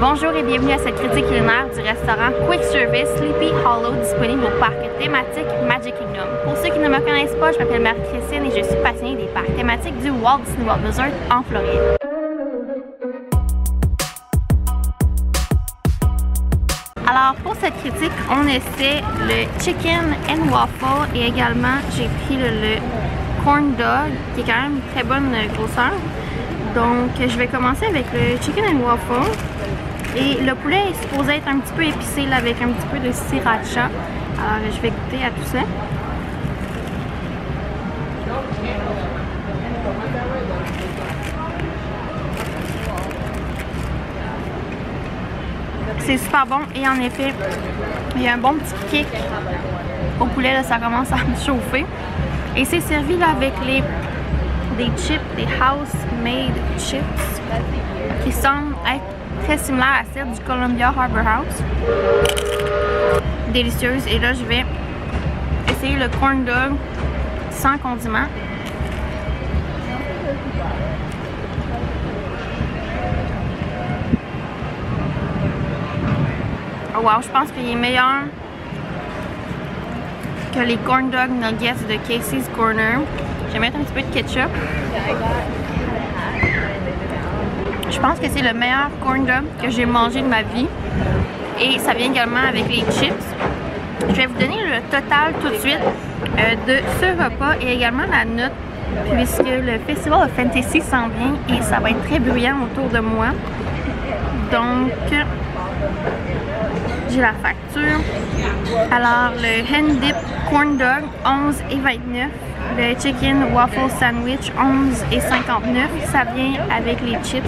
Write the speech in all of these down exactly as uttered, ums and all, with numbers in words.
Bonjour et bienvenue à cette critique culinaire du restaurant Quick Service Sleepy Hollow disponible au parc thématique Magic Kingdom. Pour ceux qui ne me connaissent pas, je m'appelle Marie-Christine et je suis passionnée des parcs thématiques du Walt Disney World Resort en Floride. Alors pour cette critique, on essaie le chicken and waffle et également j'ai pris le, le corn dog qui est quand même une très bonne grosseur. Donc je vais commencer avec le chicken and waffle. Et le poulet est supposé être un petit peu épicé là, avec un petit peu de sriracha. Alors je vais goûter à tout ça. C'est super bon et en effet, il y a un bon petit kick au poulet, là, ça commence à me chauffer. Et c'est servi là avec les des chips, des house-made chips qui semblent être très similaire à celle du Columbia Harbor House. Délicieuse. Et là, je vais essayer le corn dog sans condiment. Oh wow, je pense qu'il est meilleur que les corn dog nuggets de Casey's Corner. Je vais mettre un petit peu de ketchup. Je pense que c'est le meilleur corn dog que j'ai mangé de ma vie. Et ça vient également avec les chips. Je vais vous donner le total tout de suite euh, de ce repas et également la note, puisque le Festival of Fantasy s'en vient et ça va être très bruyant autour de moi. Donc, j'ai la facture. Alors, le hand dip corn dog, onze et vingt-neuf. Le chicken waffle sandwich, onze et cinquante-neuf. Ça vient avec les chips,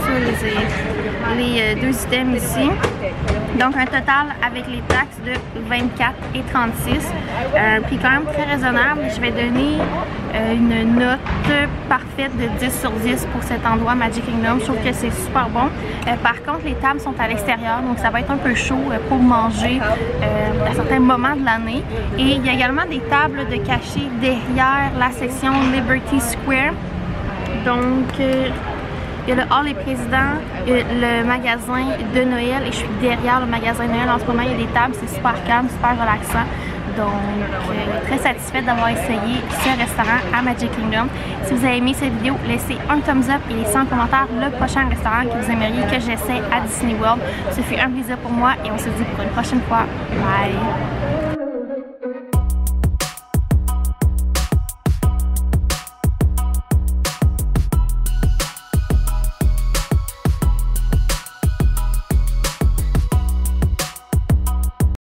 les, les deux items ici. Donc un total avec les taxes de vingt-quatre et trente-six. Euh, Puis quand même très raisonnable. Je vais donner euh, une note parfaite de dix sur dix pour cet endroit Magic Kingdom. Je trouve que c'est super bon. Euh, par contre, les tables sont à l'extérieur, donc ça va être un peu chaud euh, pour manger euh, à certains moments de l'année. Et il y a également des tables de cachet derrière la section Liberty Square. Donc euh, il y a le Hall des Présidents, le magasin de Noël et je suis derrière le magasin de Noël en ce moment. Il y a des tables, c'est super calme, super relaxant. Donc, euh, très satisfaite d'avoir essayé ce restaurant à Magic Kingdom. Si vous avez aimé cette vidéo, laissez un thumbs up et laissez en commentaire le prochain restaurant que vous aimeriez que j'essaie à Disney World. Ce fut un plaisir pour moi et on se dit pour une prochaine fois. Bye!